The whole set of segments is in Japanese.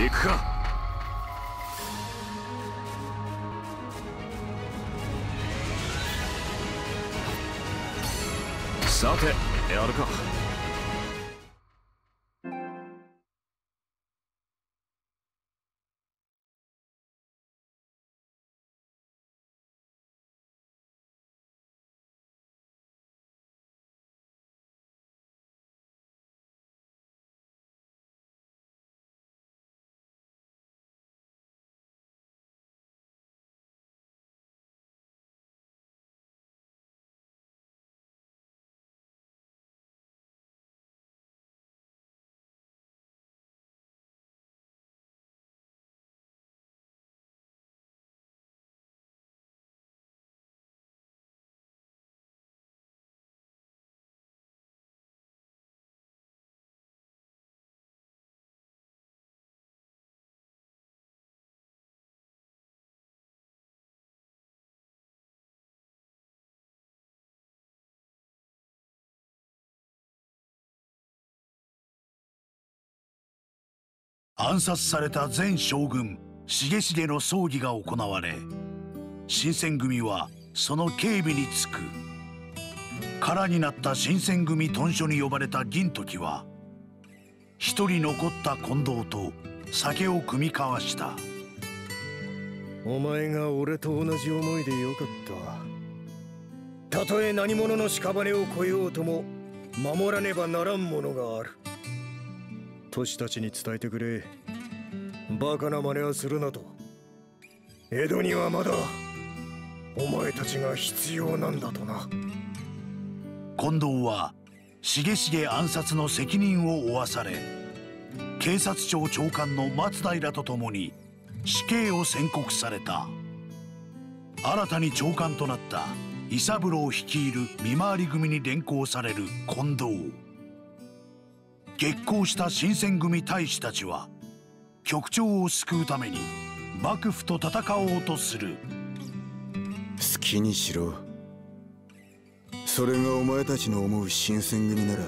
行くか。さて、やるか。 暗殺された前将軍重成の葬儀が行われ、新選組はその警備につく。空になった新選組屯所に呼ばれた銀時は、一人残った近藤と酒を酌み交わした。お前が俺と同じ思いでよかった。たとえ何者の屍を越えようとも守らねばならんものがある。 都市たちに伝えてくれ。バカな真似はするなと。江戸にはまだお前たちが必要なんだとな。近藤は重成暗殺の責任を負わされ、警察庁長官の松平と共に死刑を宣告された。新たに長官となった伊三郎率いる見回り組に連行される近藤。 激高した新選組大使たちは局長を救うために幕府と戦おうとする。好きにしろ。それがお前たちの思う新選組なら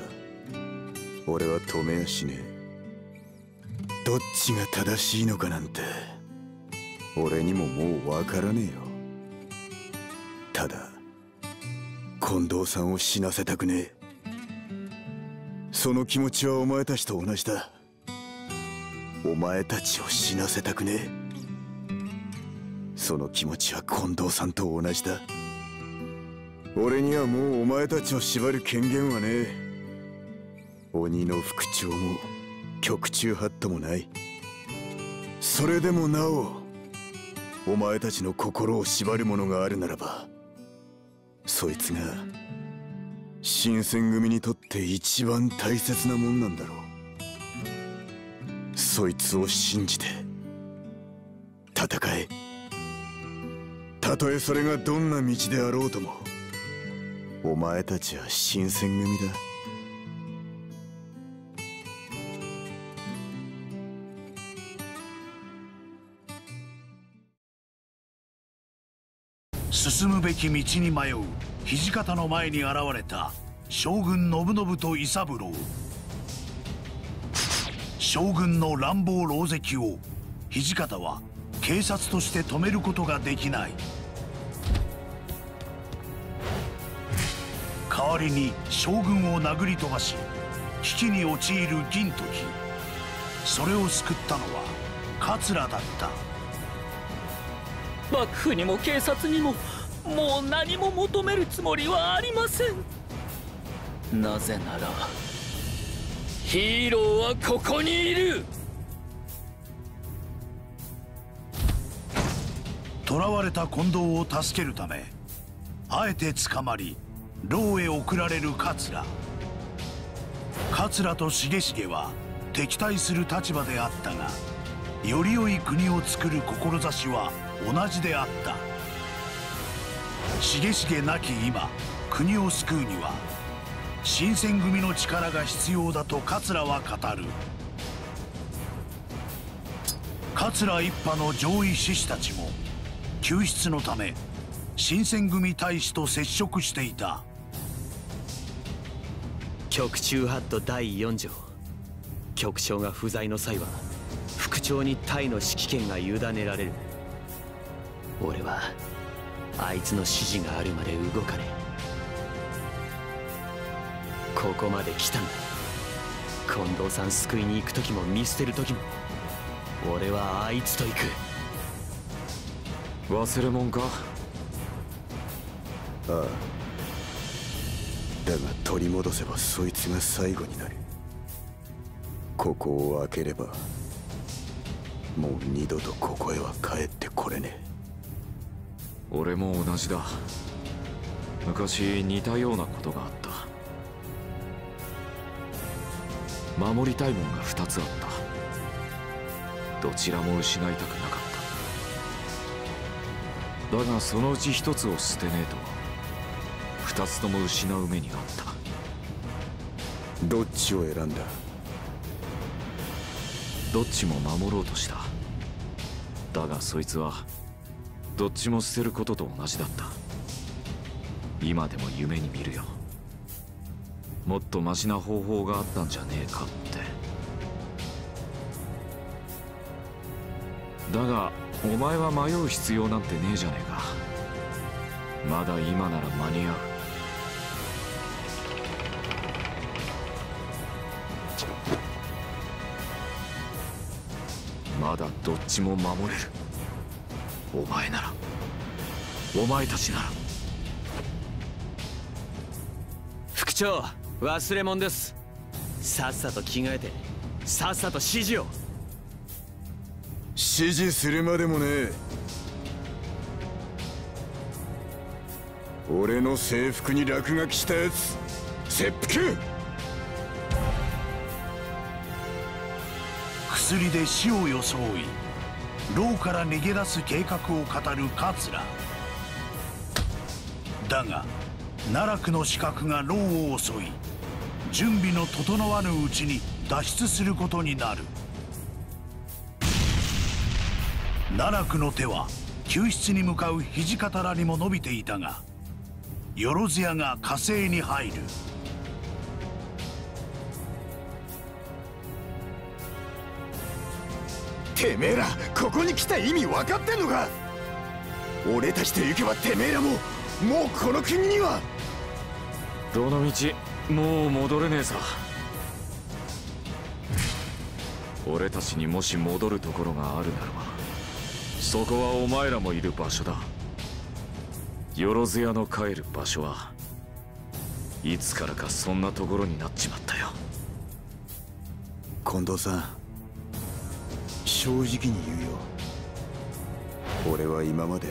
俺は止めやしねえ。どっちが正しいのかなんて俺にももうわからねえよ。ただ近藤さんを死なせたくねえ。 その気持ちはお前たちと同じだ。お前たちを死なせたくねえ。その気持ちは近藤さんと同じだ。俺にはもうお前たちを縛る権限はねえ。鬼の副長も局中ハットもない。それでもなおお前たちの心を縛るものがあるならば、そいつが 新選組にとって一番大切なもんなんだろう。そいつを信じて戦え。たとえそれがどんな道であろうともお前たちは新選組だ。進むべき道に迷う 土方の前に現れた将軍信宣と伊三郎。将軍の乱暴狼藉を土方は警察として止めることができない。代わりに将軍を殴り飛ばし危機に陥る銀時。それを救ったのは桂だった。幕府にも警察にも もう何も求めるつもりはありません。なぜならヒーローはここにいる。囚われた近藤を助けるためあえて捕まり牢へ送られる桂。桂と重成は敵対する立場であったが、より良い国を作る志は同じであった。 重成なき今、国を救うには新選組の力が必要だと桂は語る。桂一派の上位志士たちも救出のため新選組大使と接触していた。局中法度第4条、局長が不在の際は副副長に隊の指揮権が委ねられる。俺はあいつの指示があるまで動かねえ。ここまで来たんだ。近藤さん救いに行く時も見捨てる時も俺はあいつと行く。忘れもんか？ああ、だが取り戻せばそいつが最後になる。ここを開ければもう二度とここへは帰ってこれねえ。俺も同じだ。昔似たようなことがあった。守りたいもんが2つあった。どちらも失いたくなかった。だがそのうち1つを捨てねえと2つとも失う目にあった。どっちを選んだ？どっちも守ろうとした。だがそいつはどっちも捨てることと同じだった。今でも夢に見るよ。もっとマシな方法があったんじゃねえかって。だがお前は迷う必要なんてねえじゃねえか。まだ今なら間に合う。まだどっちも守れる。お前なら、お前たちなら。副長、忘れ物です。さっさと着替えてさっさと指示を。指示するまでもねえ。俺の制服に落書きしたやつ切腹。薬で死を装い牢から逃げ出す計画を語る桂だが、奈落の刺客が牢を襲い準備の整わぬうちに脱出することになる。奈落の手は救出に向かう土方らにも伸びていたが、萬屋が火星に入る。てめえらここに来た意味分かってんのか？俺たちと行けばてめえらもうこの国には。どの道もう戻れねえさ。俺たちにもし戻るところがあるならば、そこはお前らもいる場所だ。萬屋の帰る場所はいつからかそんなところになっちまったよ。近藤さん、正直に言うよ。俺は今まで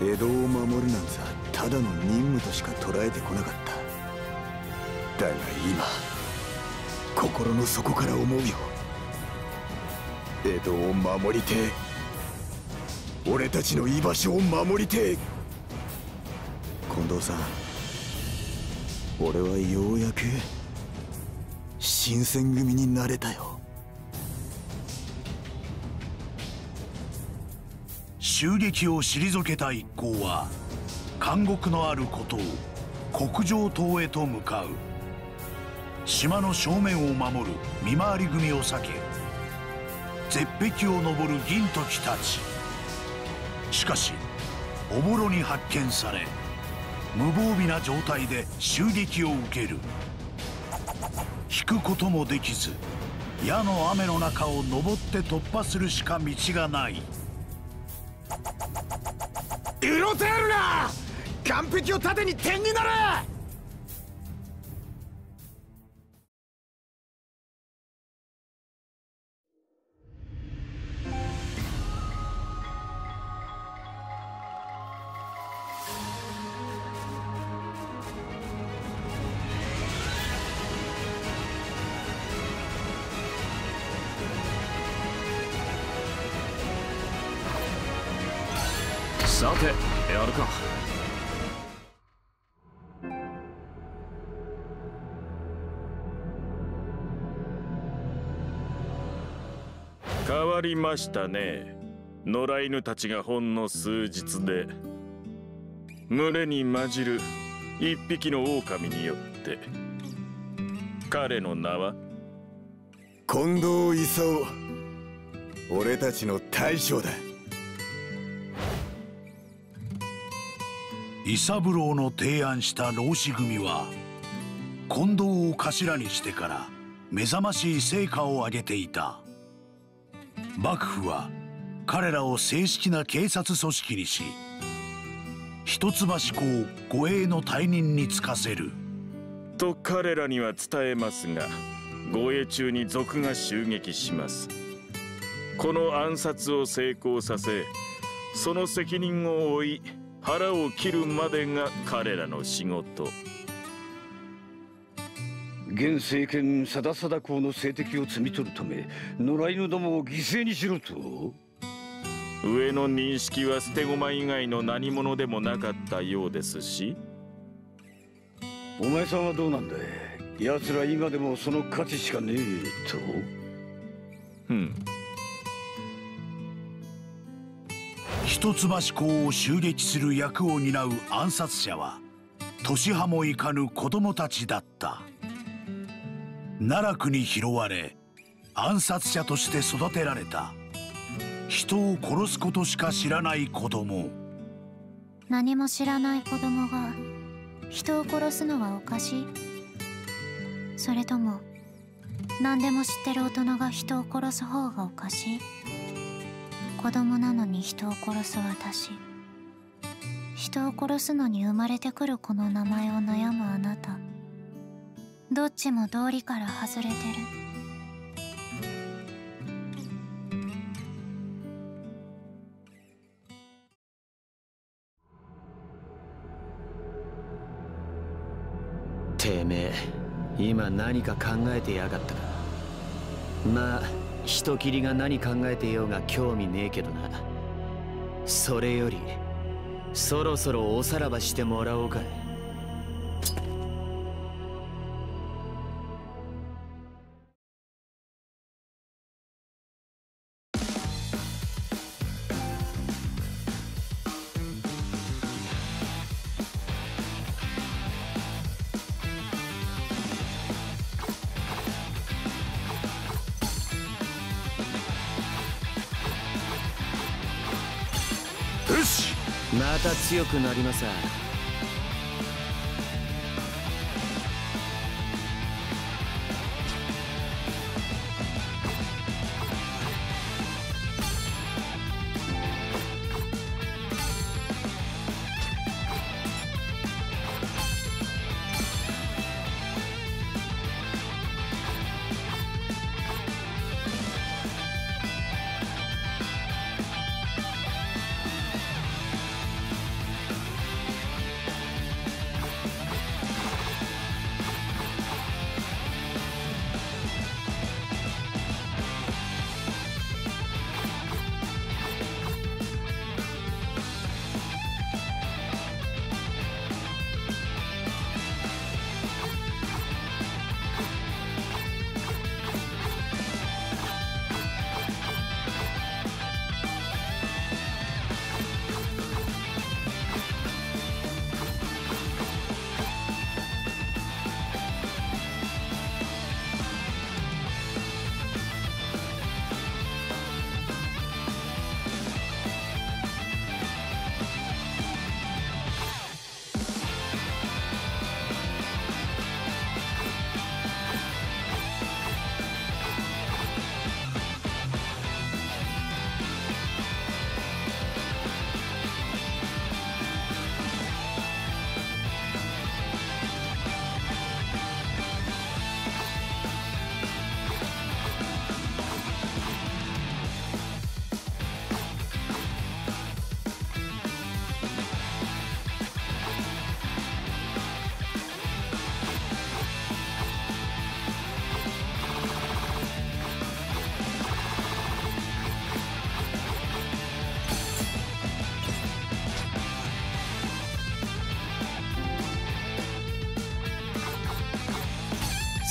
江戸を守るなんざただの任務としか捉えてこなかった。だが今心の底から思うよ。江戸を守りてえ。俺たちの居場所を守りてえ。近藤さん、俺はようやく新選組になれたよ。襲撃を退けた一行は監獄のあることを国上島へと向かう。島の正面を守る見回り組を避け、絶壁を登る銀時たち。しかしおぼろに発見され、無防備な状態で襲撃を受ける。引くこともできず、矢の雨の中を登って突破するしか道がない。うろたえるな！岸壁を盾に点になれ！さて、やるか。変わりましたね。野良犬たちがほんの数日で群れに混じる一匹の狼によって。彼の名は近藤功。俺たちの大将だ。伊三郎の提案した浪士組は近藤を頭にしてから目覚ましい成果を上げていた。幕府は彼らを正式な警察組織にし、一橋公護衛の大任に就かせると彼らには伝えますが、護衛中に賊が襲撃します。この暗殺を成功させ、その責任を負い腹を切るまでが彼らの仕事。現政権定貞公の政敵を摘み取るため、野良犬どもを犠牲にしろと。上の認識は捨て駒以外の何者でもなかったようですし。お前さんはどうなんだい？奴ら今でもその価値しかねえと。一橋公を襲撃する役を担う暗殺者は年端もいかぬ子供たちだった。奈落に拾われ暗殺者として育てられた、人を殺すことしか知らない子供。何も知らない子供が人を殺すのはおかしい？それとも何でも知ってる大人が人を殺す方がおかしい？子供なのに人を殺す私、人を殺すのに生まれてくるこの名前を悩むあなた、どっちも道理から外れてる。てめえ、今何か考えてやがったか。まあ人斬りが何考えてようが興味ねえけどな。それよりそろそろおさらばしてもらおうか。また強くなります。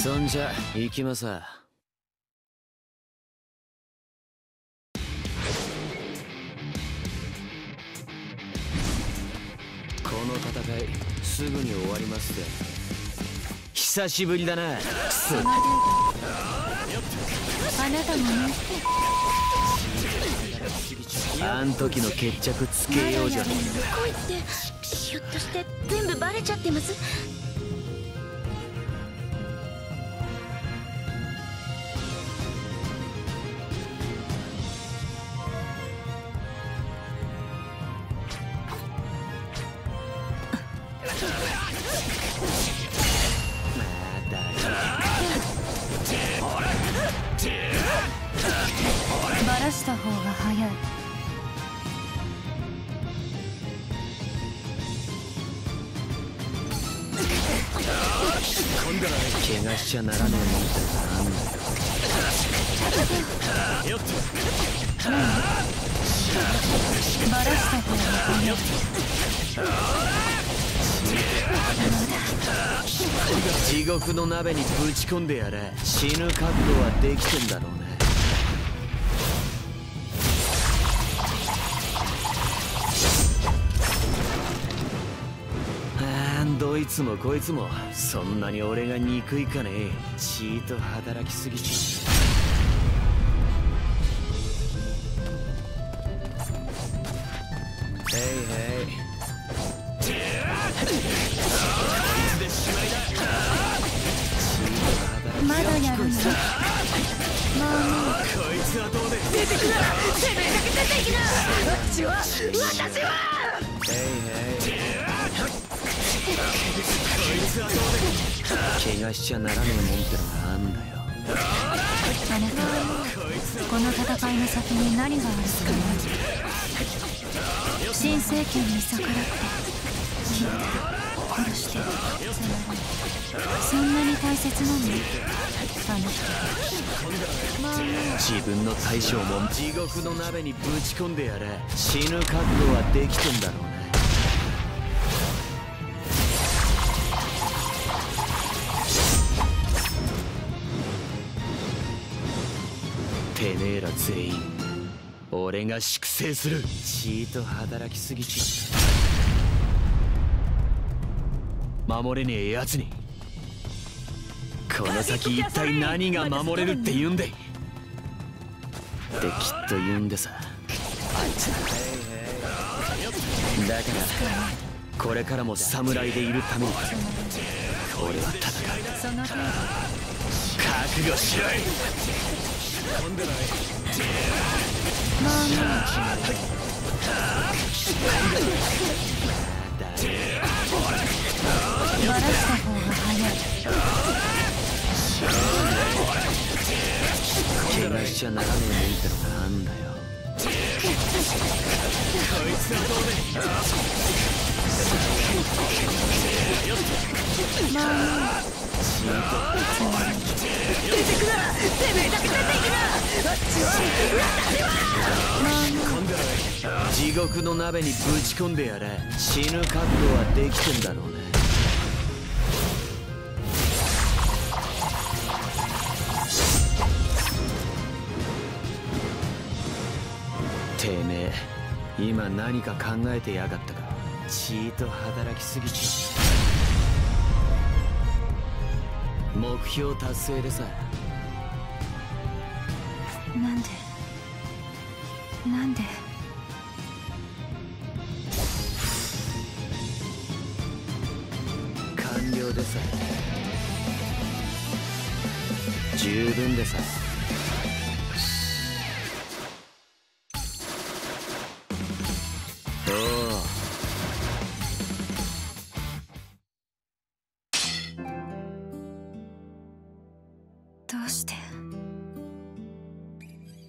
そんじゃ行きます。この戦いすぐに終わりますぜ。久しぶりだな。あなたもね。あん時の決着つけようじゃねえんだ。恋ってひょっとして全部バレちゃってます？怪我しちゃならねえもんだバラした方が地獄の鍋にぶち込んでやれ。死ぬ覚悟はできてんだろうね。どいつもこいつもそんなに俺が憎いかねえ。チート働きすぎちゃう。怪我しちゃならねえもんってのがあんだよ。あなたはこの戦いの先に何があるかな。新政権に逆らって切った殺してそんなに大切なのあの人。自分の大将も地獄の鍋にぶち込んでやれ。死ぬ覚悟はできてんだろうね。てめえら全員俺が粛清する。チート働きすぎち守れねえやつにこの先一体何が守れるって言うんでってきっと言うんでさあいつだからこれからも侍でいるために俺は戦う。覚悟しろい。地獄の鍋にぶち込んでやれ。死ぬ覚悟はできてんだろうね。てめえ今何か考えてやがったか。チート働きすぎちゃう。目標達成でさ。なんで完了でさ。十分でさ。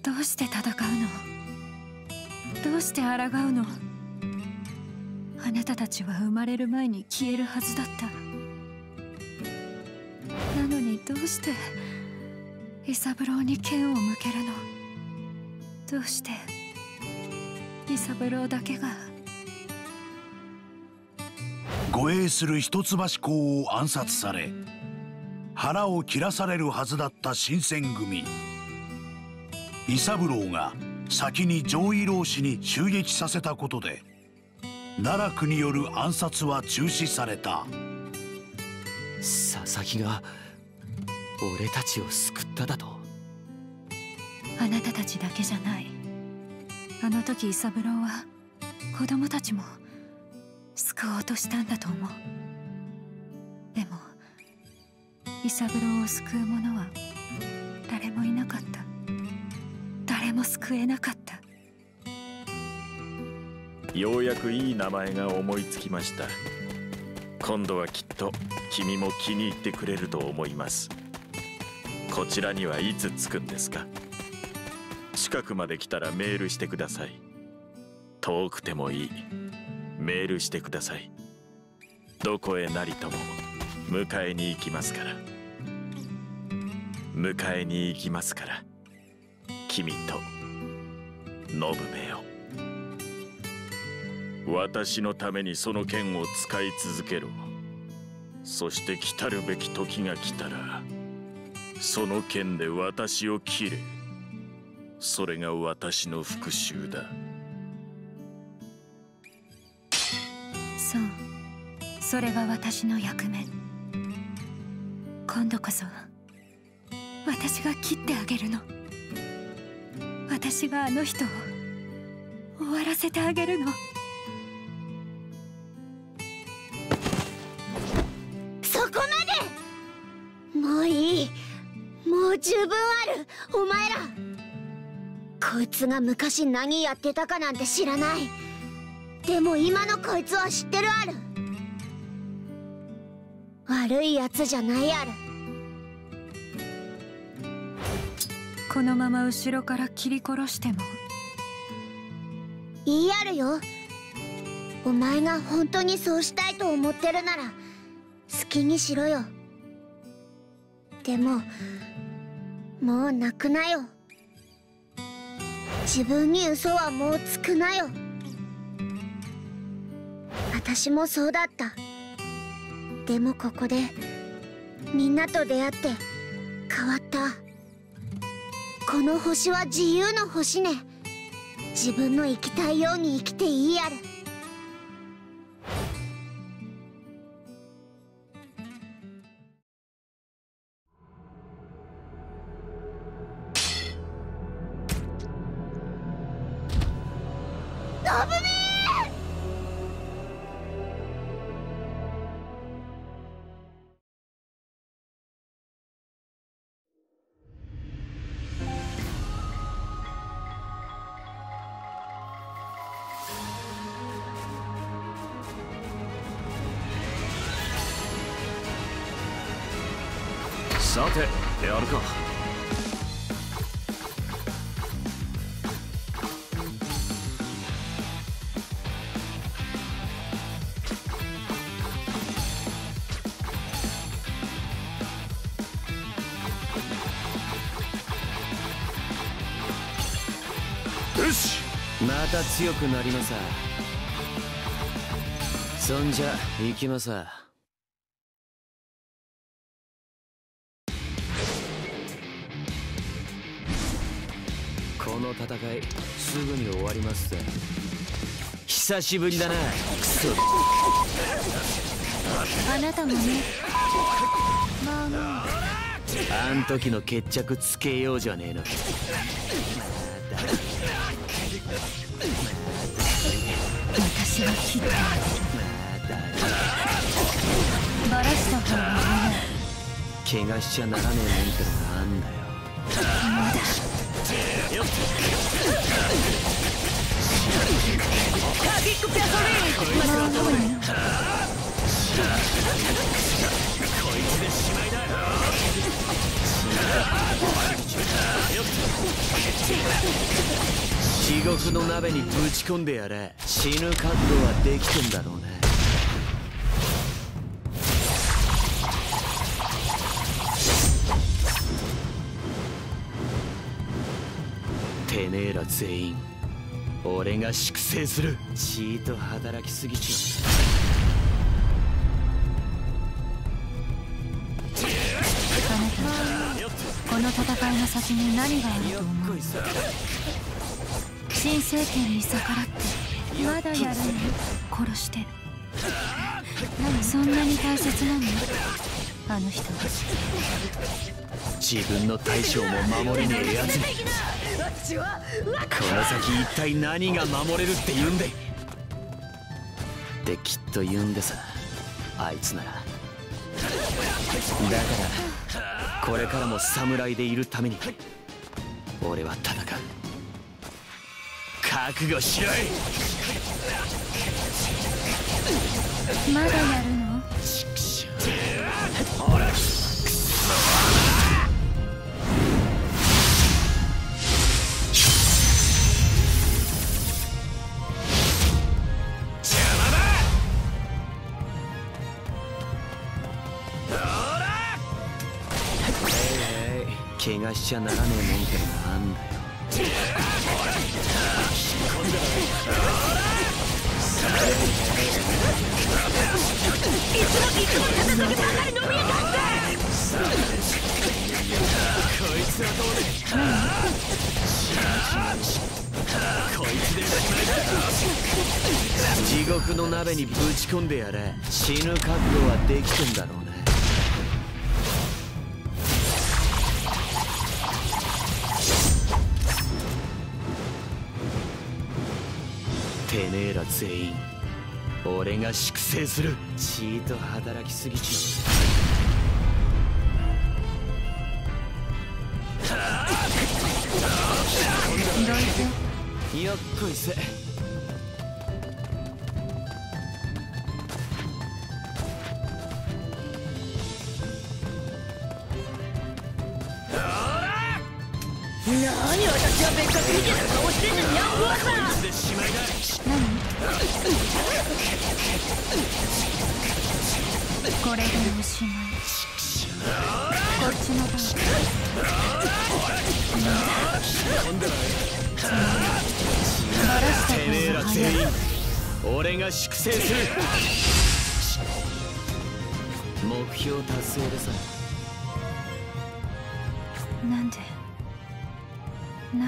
どうして戦うの？どうして抗うの？あなたたちは生まれる前に消えるはずだった。なのにどうして伊三郎に剣を向けるの？どうして伊三郎だけが。護衛する一橋公を暗殺され腹を切らされるはずだった新選組。伊三郎が先に上位浪士に襲撃させたことで奈落による暗殺は中止された。佐々木が俺たちを救っただと？あなたたちだけじゃない。あの時イサブロウは子供たちも救おうとしたんだと思う。でもイサブロウを救う者は誰もいなかった。誰も救えなかった。ようやくいい名前が思いつきました。今度はきっと君も気に入ってくれると思います。こちらにはいつ着くんですか？近くまで来たらメールしてください。遠くてもいい。メールしてください。どこへなりとも迎えに行きますから。迎えに行きますから。君と信めよ。私のためにその剣を使い続けろ。そして来たるべき時が来たらその剣で私を切れ。それが私の復讐だ。そう、それが私の役目。今度こそ私が切ってあげるの。私があの人を終わらせてあげるの。そこまで！もういい。もう十分ある。お前ら、こいつが昔何やってたかなんて知らない。でも今のこいつは知ってるある。悪いやつじゃないある。このまま後ろから切り殺してもいいあるよ。お前が本当にそうしたいと思ってるなら好きにしろよ。でももう泣くなよ。自分に嘘はもうつくなよ。私もそうだった。でもここでみんなと出会って変わった。この星は自由の星ね。自分の生きたいように生きていいやる。さて、やるか。よし、また強くなりまさ。そんじゃ、行きまさ。この戦いすぐに終わりますぜ。久しぶりだな、クソ。あなたもね。まあまあ、あん時の決着つけようじゃねえの。私は切った。バラしたからね。怪我しちゃならねえもんってのがあんだよ。まだよっ。地獄の鍋にぶち込んでやれ。死ぬ覚悟はできてんだろうね。てめえら全員俺が粛清する。チート働きすぎちゃう。この戦いの先に何があると思う？新政権に逆らってまだやるの？殺してそんなに大切なの？あの人は自分の大将も守れねえやつ。の先一体何が守れるって言うんでってきっと言うんでさ、あいつなら。だからこれからも侍でいるために俺は戦う。覚悟しろい。まだやるの？ほら。怪我しちゃならねえもんってのがあんだよ。地獄の鍋にぶち込んでやれ。死ぬ覚悟はできてんだろうね。てめえら全員俺が粛清する。チート働きすぎちまう。よっこいせ。何私は別格みたいな顔してんのにやんわさ。これでおしまい。こっちの番。てめえら全員俺が粛清する。目標達成でさ。な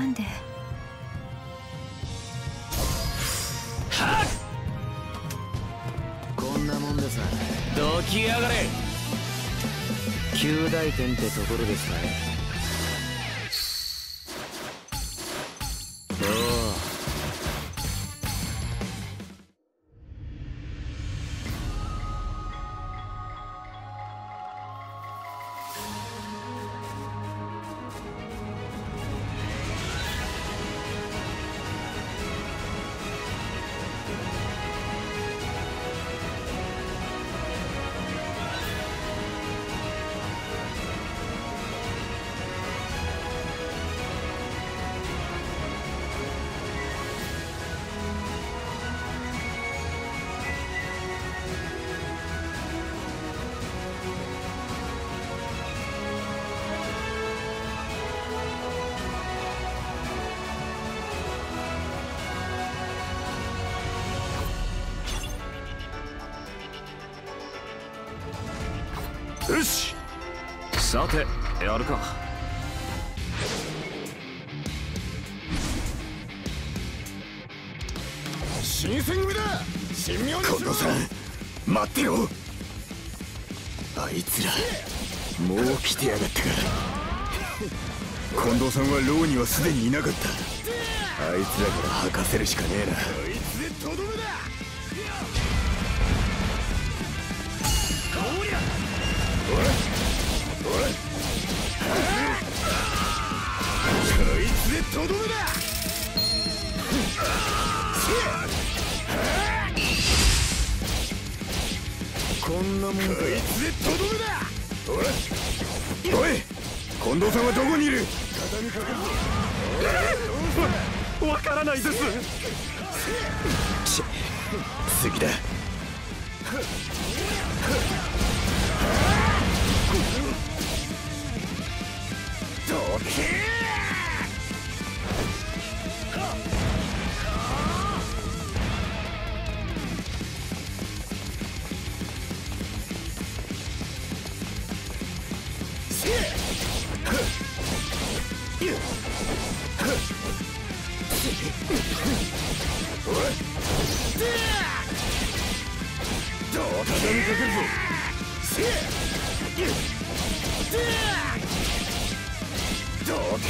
んでどきやがれ。九大点ってところですかね。およし、さてやるか。新選組だ。神妙にしろ。近藤さん待ってよ。あいつらもう来てやがったから近藤さんは牢にはすでにいなかった。あいつらから吐かせるしかねえな。こいつでとどめだ。こりゃおいおい、こいつでとどめだ。こんなもんだ。こいつでとどめだ。おい、近藤さんはどこにいる？わからないです。次だ。どけどけ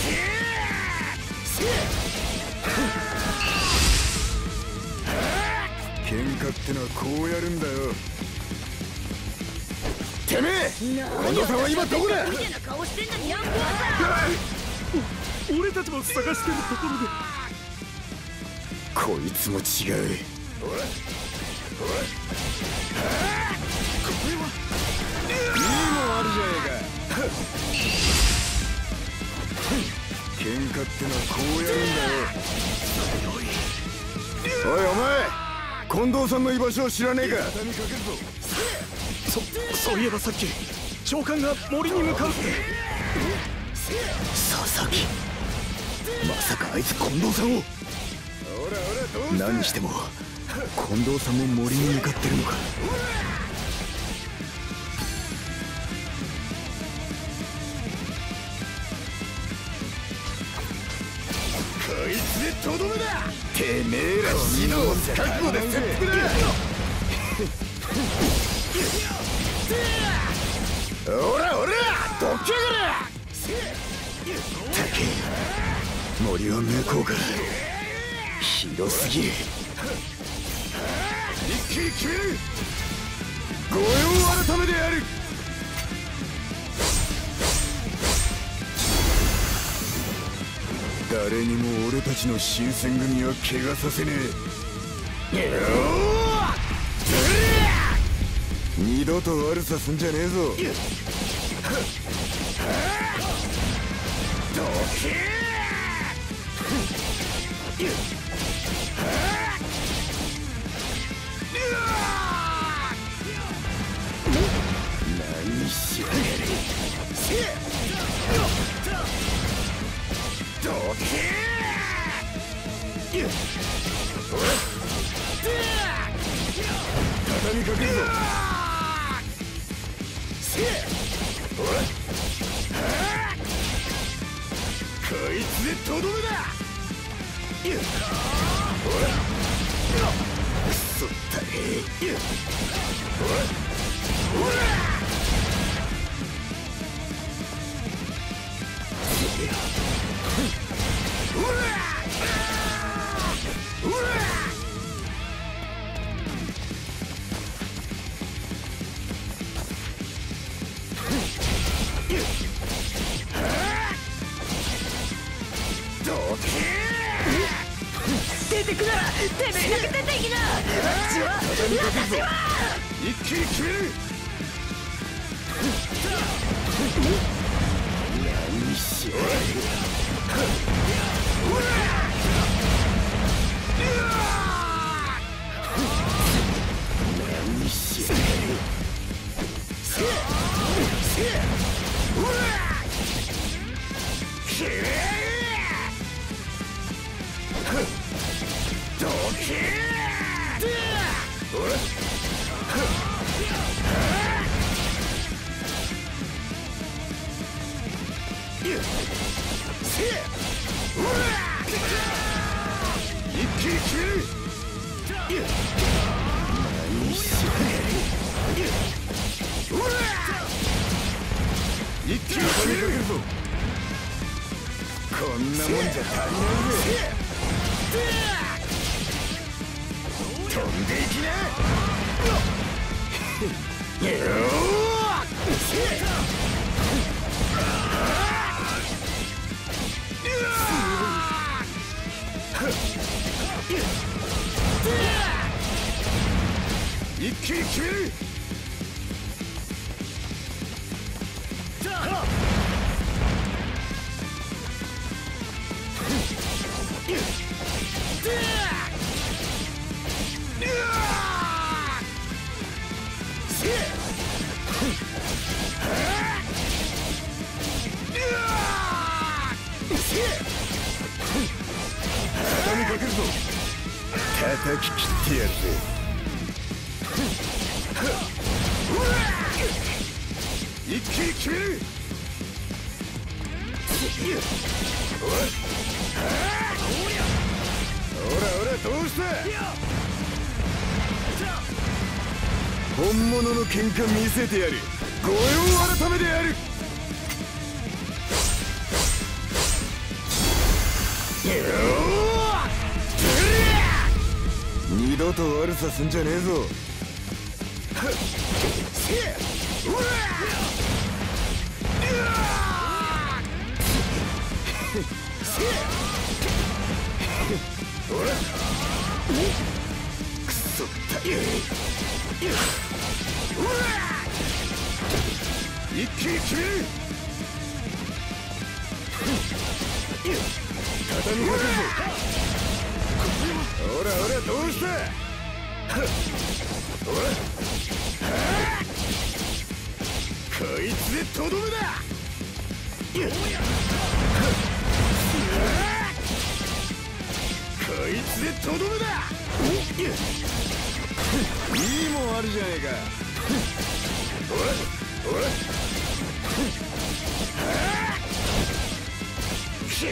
カってのはこうやるんだよ。てめえ、土方は今どこだ？俺たちも探してるところで。こいつも違う。これは。いいもあるじゃねえか。喧嘩ってのはこうやるんだよ。おいお前、近藤さんの居場所を知らねえか？そういえばさっき長官が森に向かうって。佐々木、まさかあいつ近藤さんを？何しても近藤さんも森に向かってるのか。とどめだ。てめえら死の覚悟で切腹だ。おらどけぐら。竹森は向こうから広すぎる。一気に決める。御用改めである。誰にも俺たちの新選組は怪我させねえ。二度と悪さすんじゃねえぞ。どけ。何しやがる。どけ！畳みかけるぞ。こいつでとどめだ。くそったれ。出てくならてめえだけ出ていきな。私は一気に決める。何しよう。どけ。こんなもんじゃ足りないぜ。飛んでいきな。一気に決める。叩き切ってやるぜ。一気に決める。おらどうした。本物の喧嘩見せてやる。御用改めでやる。二度と悪さすんじゃねえぞ。くそったい。一気に決める。畳みかけるぞ。 どうした？こいつでとどめだ！こいつでとどめだ！いいもんあるじゃねえか。おらきれい！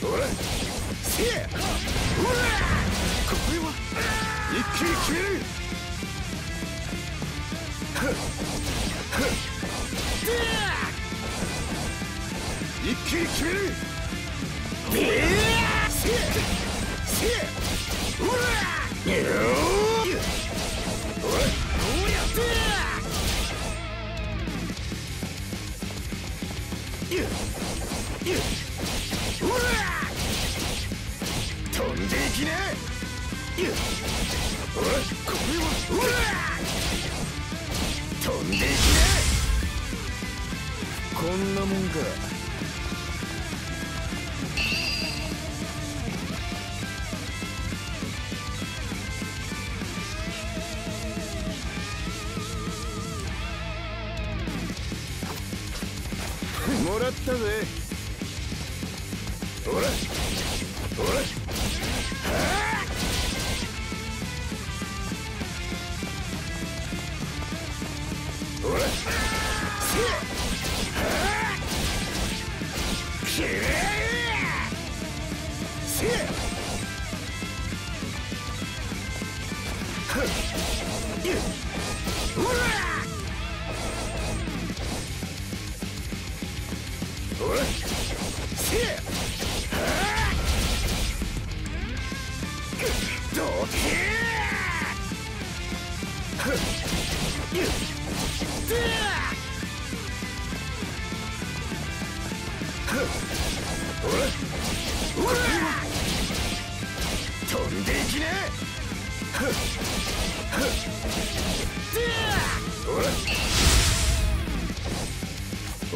ほら。せえ。これは一気に決める。一気に決める。せえ。せえ。ほら。よー。ほら。よっ。 飛んでいきな！これは飛んでいきな！こんなもんか。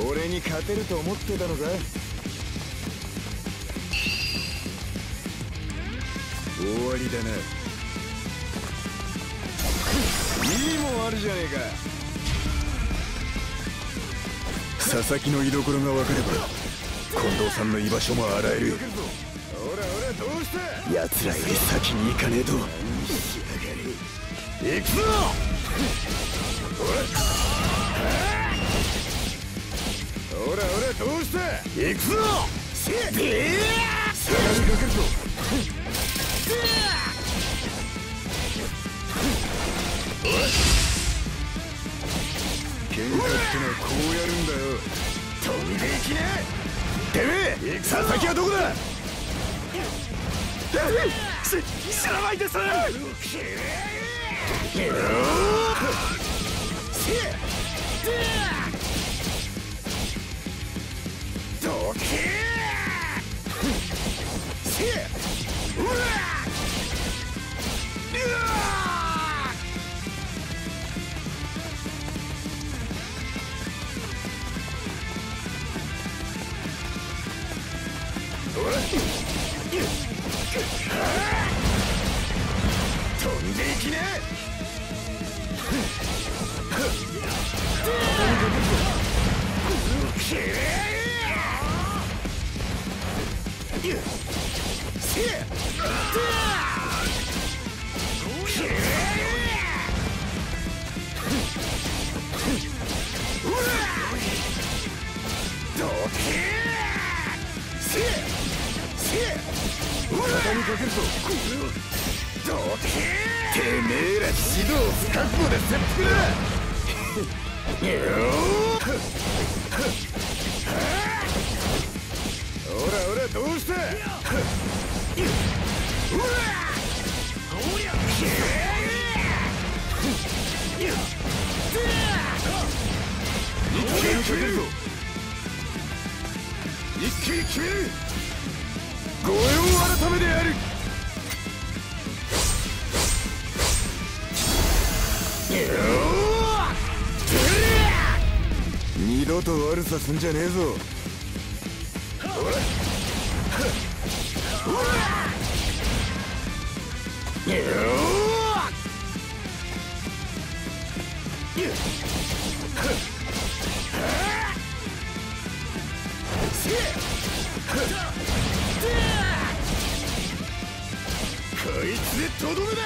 俺に勝てると思ってたのか？終わりだな。いいもんあるじゃねえか。佐々木の居所が分かれば近藤さんの居場所も洗える。奴らより先に行かねえと。行くぞ！ほらほらどうした？行くぞ！下がりかけるぞ。 うわっ すんじゃねえぞ。こいつでとどめだ。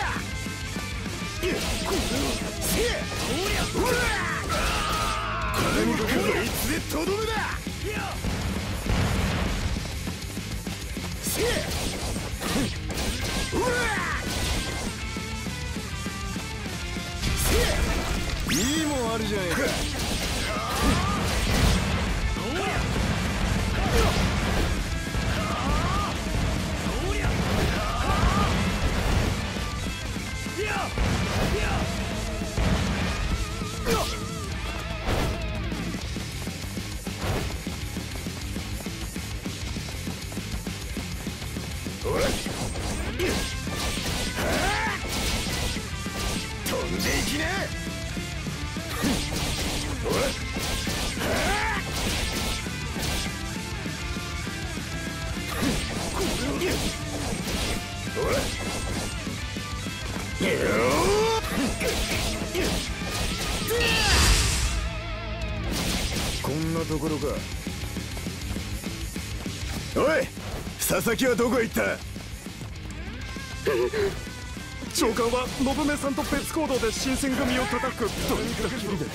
佐々木はどこへ行った？長官は信明さんと別行動で新選組を叩くというだけで。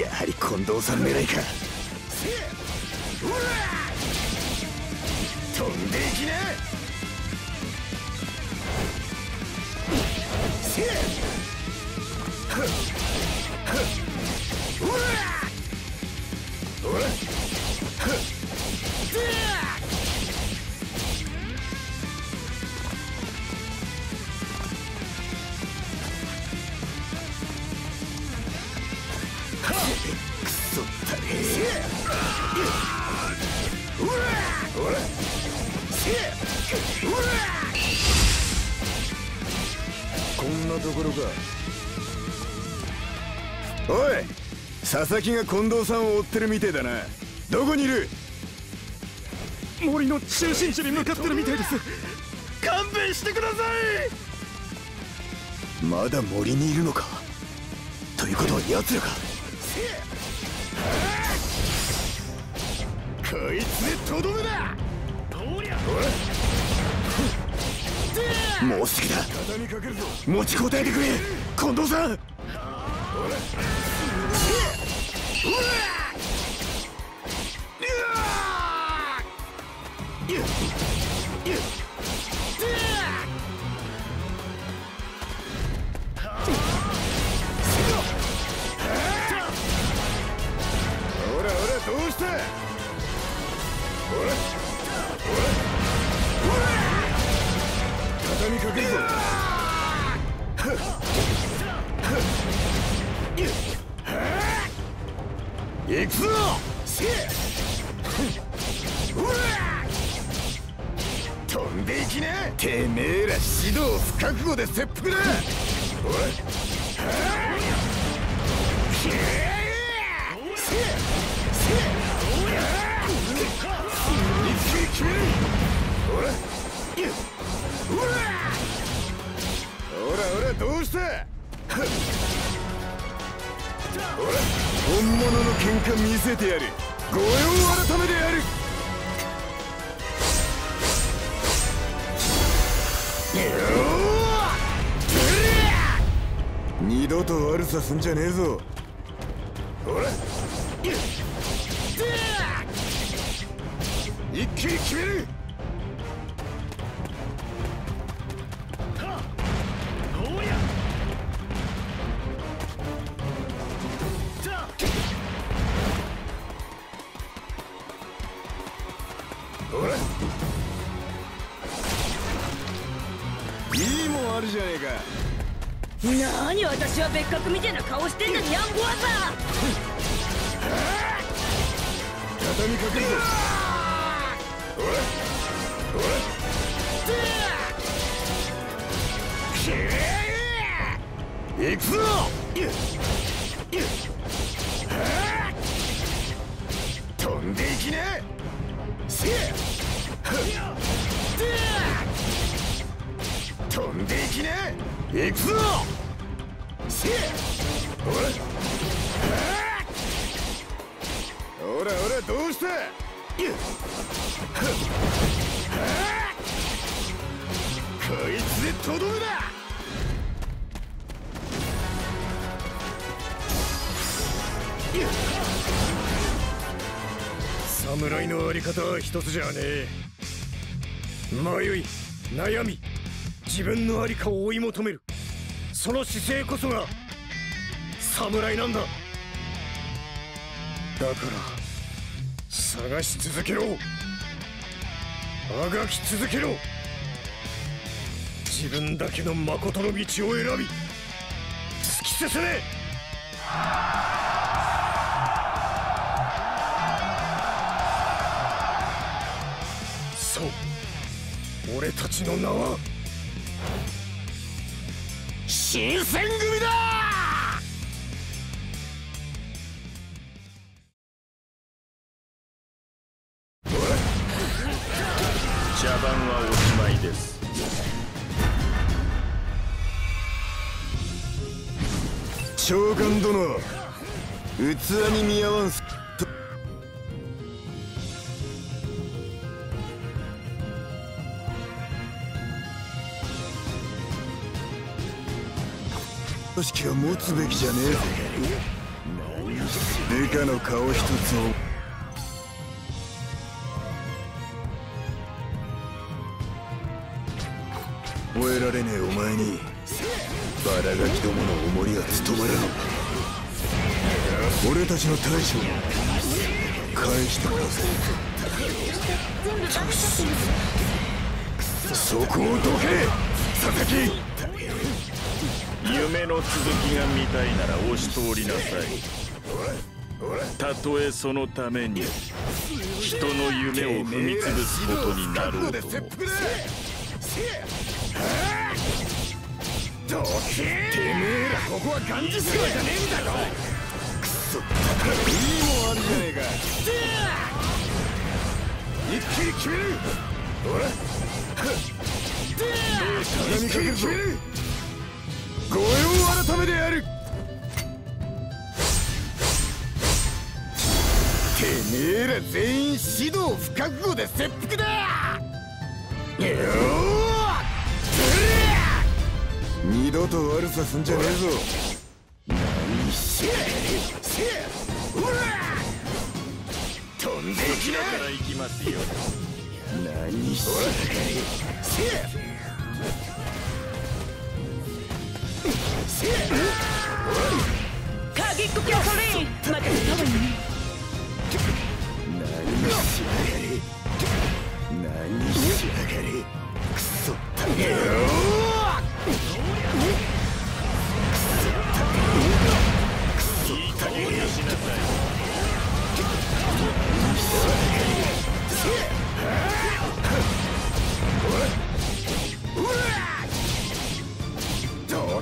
やはり近藤さん狙いか。飛んでいきな。んなところか。おい、佐々木が近藤さんを追ってるみてえだな。どこにいる？森の中心地に向かってるみたいです。勘弁してください。まだ森にいるのか。ということは奴らか。こいつでとどめだ。もう好きだ。持ちこたえてくれ、近藤さん。どうした？畳みかけるぞ。行くぞ。飛んでいきな。てめえら指導を覚悟で切腹だ。おらどうした？本物の喧嘩見せてやる。御用改めでやる。二度と悪さすんじゃねえぞ。一気に決める。いいもんあるじゃねえか。なーに私は別格みたいな顔してんのに、ヤンゴワザー。畳みかけるぞ。おらいくぞ。飛んでいきね。飛んでいきね。行くぞ。おらどうした？こいつでとどめだ。侍のあり方は一つじゃねえ。迷い、悩み、自分のありかを追い求める、その姿勢こそが侍なんだ。だから探し続けろ、あがき続けろ。自分だけの誠の道を選び突き進め。俺たちの名は新選組だ！長官殿、器に見合わんす。組織は持つべきじゃねえ。部下の顔一つを。覚えられねえお前にバラガキどもの重りは務まらぬ。俺たちの大将を返してください。そこをどけ、佐々木。夢の続きが見たいなら押し通りなさい。たとえそのために人の夢を踏みつぶすことになろうとも。どけてめえらここはガンジス川じゃねえんだろクソいいもんあるじゃねえか一気に決めるほらしゃがみかけるぞ護衛を改めてやるてめえら全員指導不覚悟で切腹だよー二度と悪さすんじゃねえぞ何してほら飛んできながら行きますよ何して過激極恐れまた倒れに何しやがれ何しやがれクソったれよクソックソ大変クソ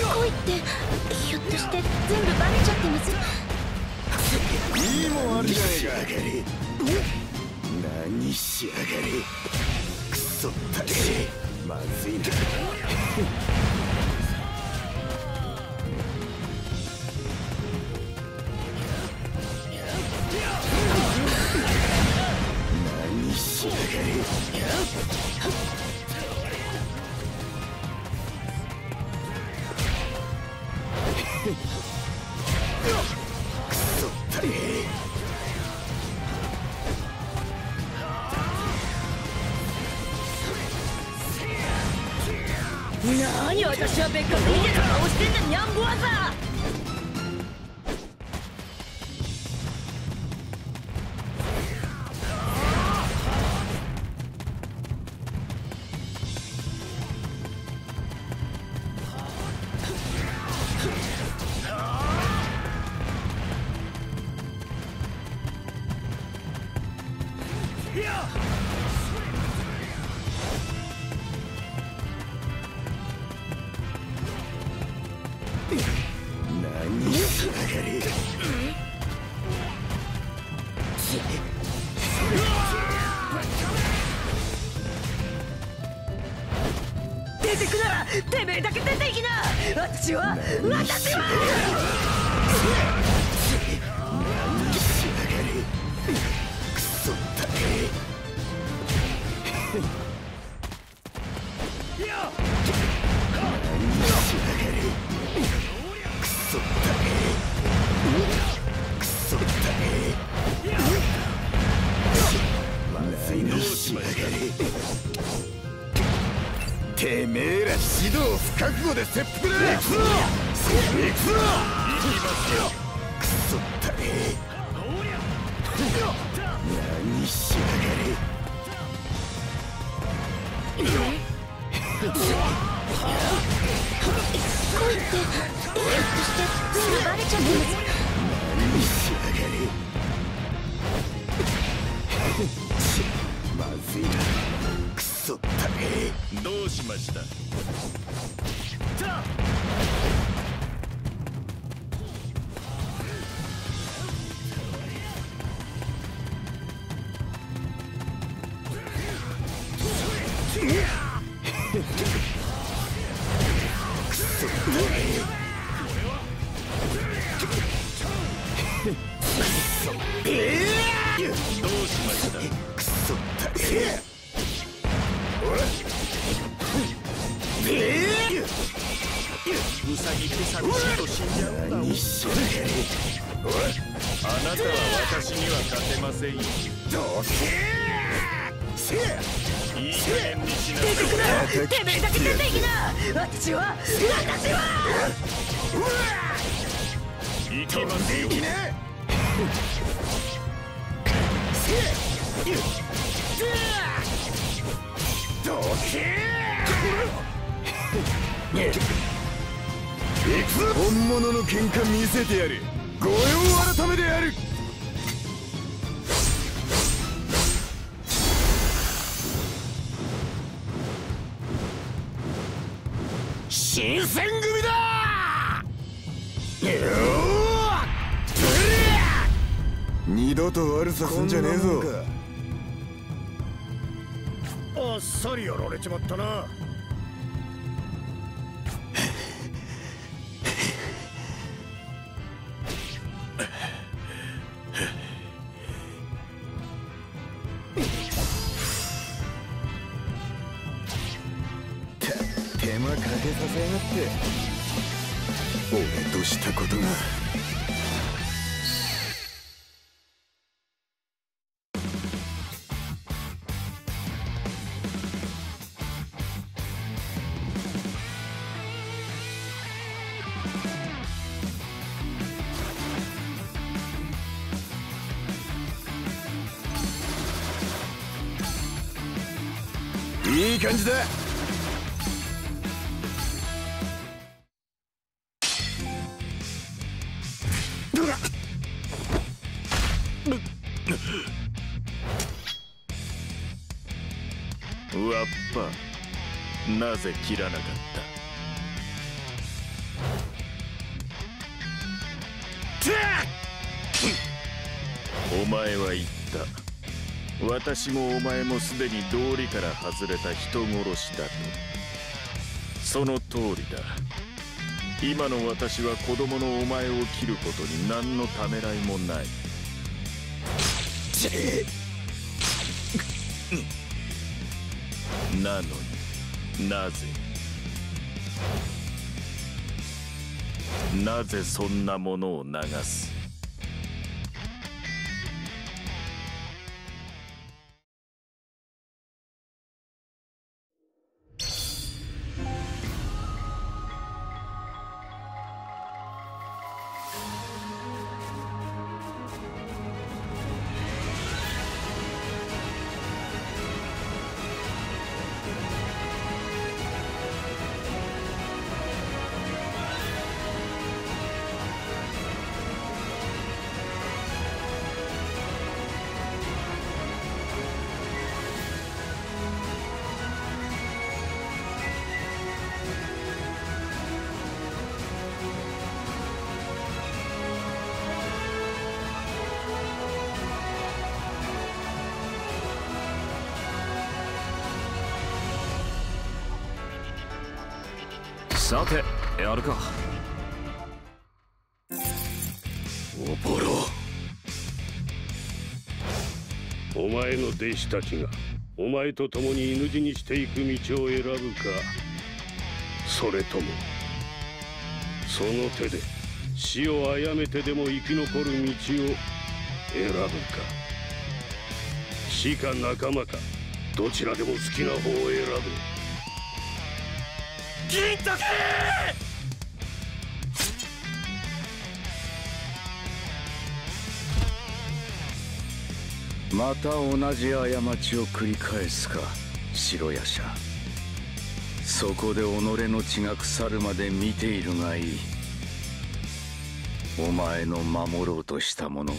ごいってひょっとして全部バレちゃってますいいもんあるじゃねえか何しやがれクソったれまずいなしやがれ何私は別格みたいな顔してんだニャンボワザ出てくならてめえだけ出ていきな。私はてめえら指導不覚悟で切腹だ。行くぞ行くぞクソったれ。何しやがれ。こいってエップしてすぐバレちゃうんです。何しやがれ。まずいな。クソったれ。どうしました。クソったれ。どうしました。Here! Yeah.どけー！本物の喧嘩見せてやる。御用改めでやる。新選組だ！二度と悪さすんじゃねえぞ。あっさりやられちまったな。手間かけさせやがって。俺としたことが。いい感じだ。わっぱ、なぜ切らなかった。お前は言った。私もお前もすでに道理から外れた人殺しだと。その通りだ。今の私は子供のお前を切ることに何のためらいもない。なのになぜなぜそんなものを流す。さて、やるか。おぼろ。お前の弟子たちがお前と共に犬死にしていく道を選ぶか、それともその手で死をあやめてでも生き残る道を選ぶか。死か仲間か、どちらでも好きな方を選ぶ。 銀時！また同じ過ちを繰り返すか、白夜叉。そこで己の血が腐るまで見ているがいい。お前の守ろうとしたもの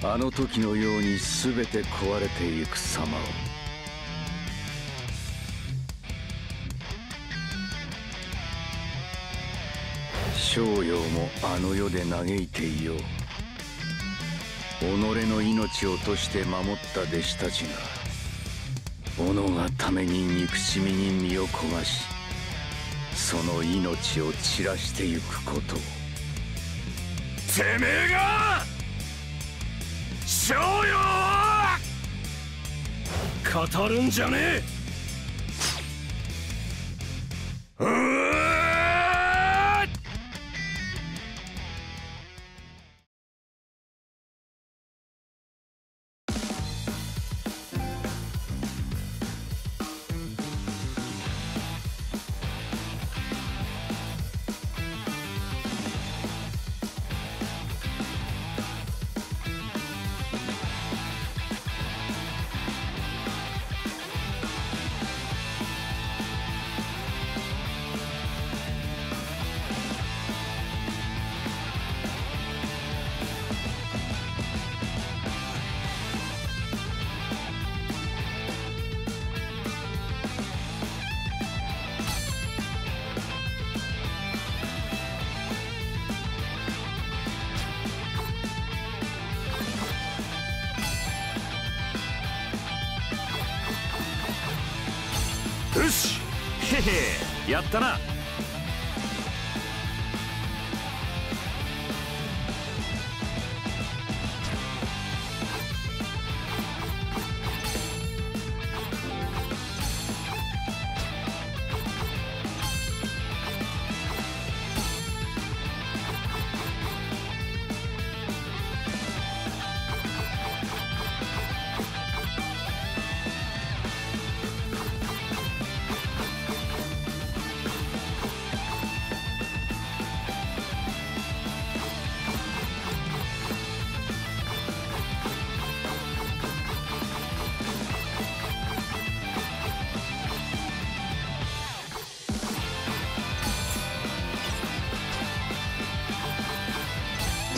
があの時のように全て壊れてゆく様を。 逍遥もあの世で嘆いていよう。己の命を賭して守った弟子たちが斧がために憎しみに身を焦がし、その命を散らしてゆくことを。てめえが逍遥を語るんじゃねえ。やったな。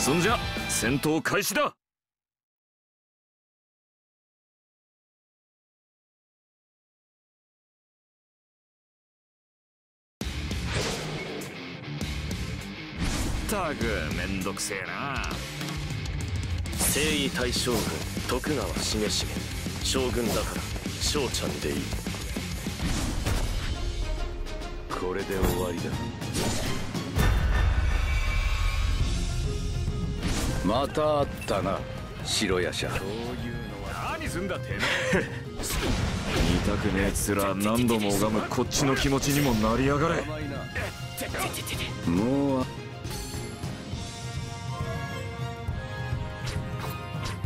そんじゃ戦闘開始だ。ったくめんどくせえな。征夷大将軍徳川重成、将軍だから翔ちゃんでいい。これで終わりだ。 またあったな、白夜叉。何すんだてめえ。見たくねえつら何度も拝むこっちの気持ちにもなりやがれ。もう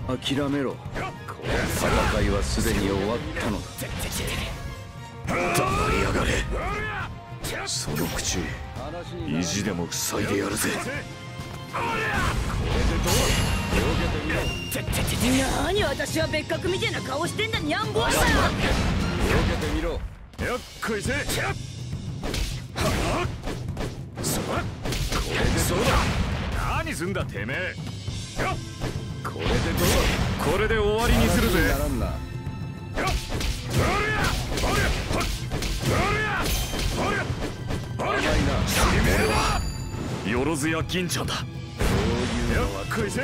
諦めろ。戦いはすでに終わったのだ。黙りやがれ。その口意地でも塞いでやるぜ。 何私は別格みてえな顔してんだ、ニャンボーさ。避けてみろ。よっこいせ。そうだ。何すんだてめえ。これでどう。これで終わりにするぜ。よろずや銀ちゃんだ。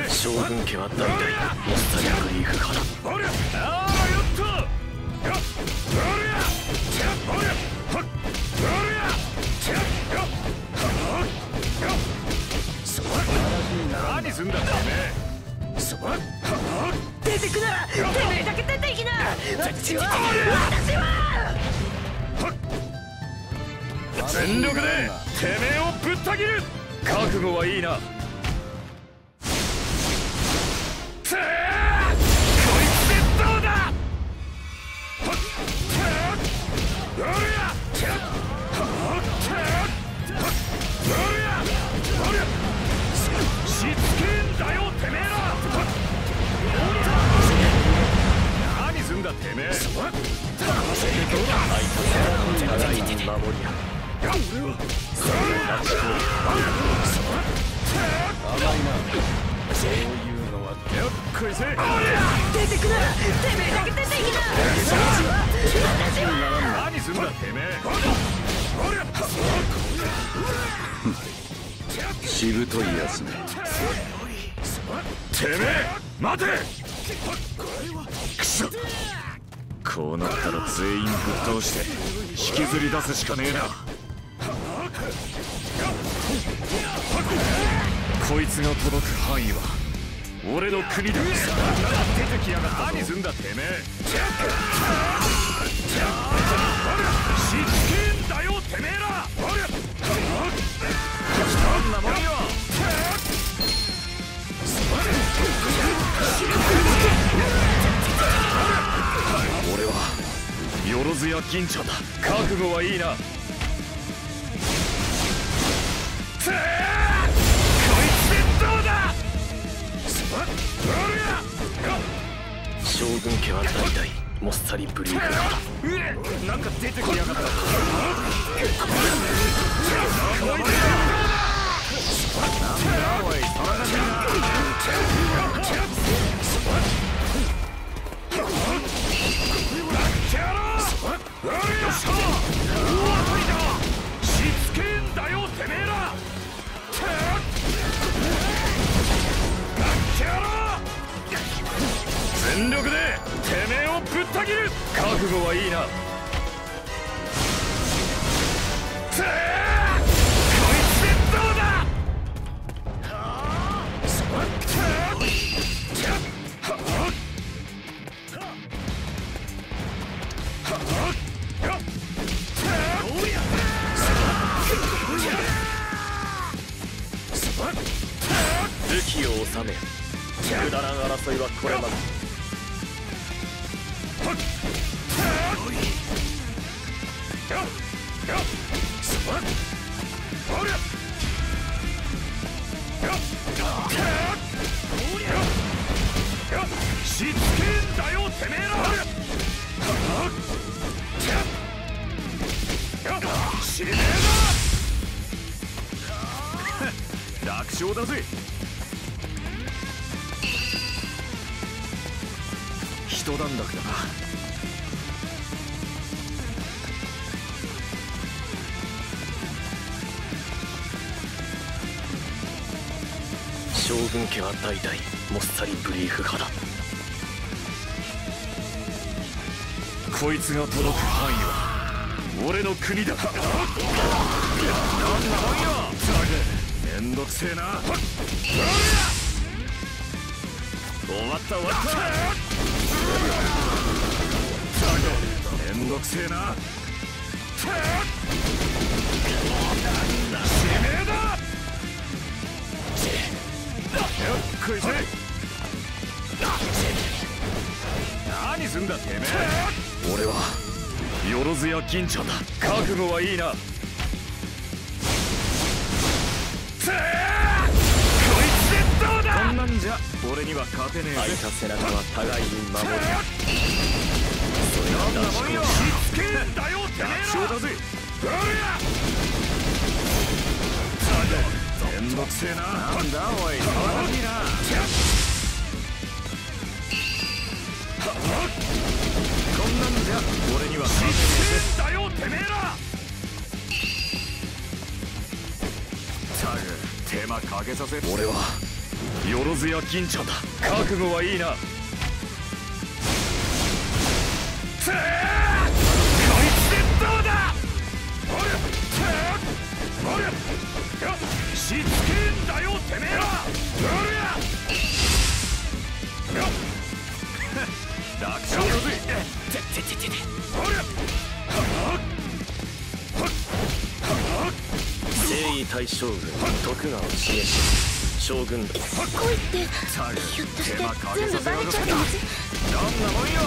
将軍家は代々モスタ役に行くから。ああやった。何すんだってめえ。そば出てくならてめえだけ出ていきな。私は全力でてめえをぶった切る。覚悟はいいな。しぶといやつね。てめえ待て。くそ、こうなったら全員ぶっ倒して引きずり出すしかねえな。こいつが届く範囲は俺の国だ。出てきやがった。何すんだてめえ。しつけんだよてめえら。そんなもんよ。俺はよろずや銀ちゃんだ。覚悟はいいな。こいつでどうだ。将軍家は代々もっさりブリーフだ。なんか出てきやがった。こいつだ。全力でてめえをぶった切る。覚悟はいいな。息を収め、くだらん争いはこれまで。しつけんだよてめえら。死ねえな。楽勝だぜ。一段落だな。将軍家は代々もっさりブリーフ派だ。こいつが届く範囲は俺の国だ。なんだよ。めんどくせえな。終わった。めんどくせえな。何すんだてめえ。俺はよろずや銀ちゃんだ。覚悟はいいな。じゃ俺には勝てねえ。空いた背中は互いに守る。それは正しく。しつけんだよてめえら。楽勝だぜ。めんどくせえな。なんだおい。騒ぎな。こんなんじゃ俺には勝てねえ。しつけんだよてめえら。ったく手間かけさせ。俺はよろずや銀ちゃんだ。覚悟はいいな。こいつでどうだ。しつけんだよてめえら。楽勝だぜ。征夷大将軍徳川重成将軍だ。こいってひょっとして全部バレちゃったんです。どんなもんよ。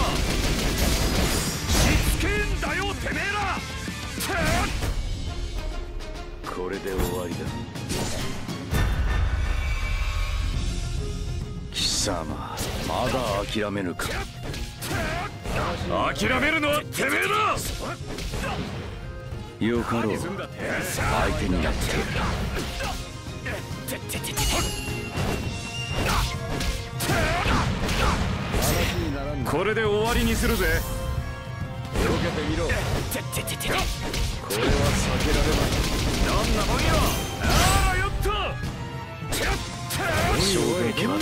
しつけえんだよてめえら。これで終わりだ。貴様、まだ諦めぬか。諦めるのはてめえだ。よかろう、相手になってやる。これで終わりにするぜ。避けてみろ。これは避けられない。どんなもんよ。ああ、やった。将兵家は大体真っ先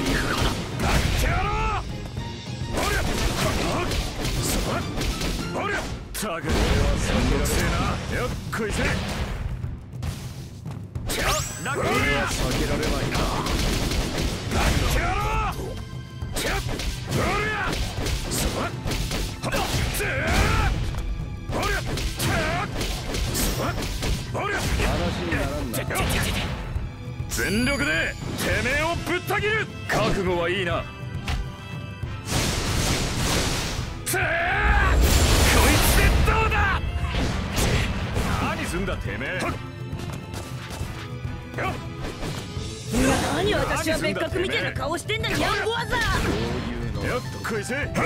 に行くから。だってやろう。おりゃ。たぐ。めんどくせえな。よっこいせ。だってやろう。避けられないな。だってやろう。おりゃ。おりゃ。全力でてめえをぶった切る。覚悟はいいな。こいつでどうだ。何すんだてめえ。何私は別格みたいな顔してんだ。ヤンボワザー。やっこいせ。甘いな。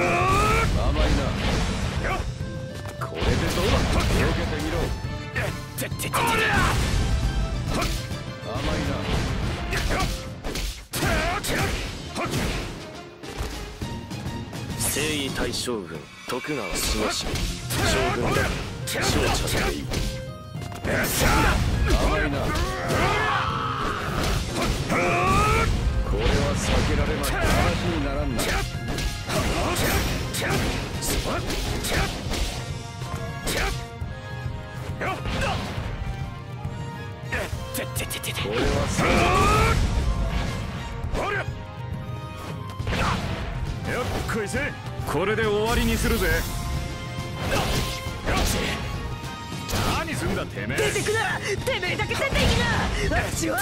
これでどうだ。よけてみろ。こりゃ甘いな。征夷大将軍徳川重成将軍だ。勝者でいい。甘いな。これは避けられない。話にならんな。俺はさあ。よっこいせ。これで終わりにするぜ。何すんだてめえ。出てくならてめえだけ出ていきな。私は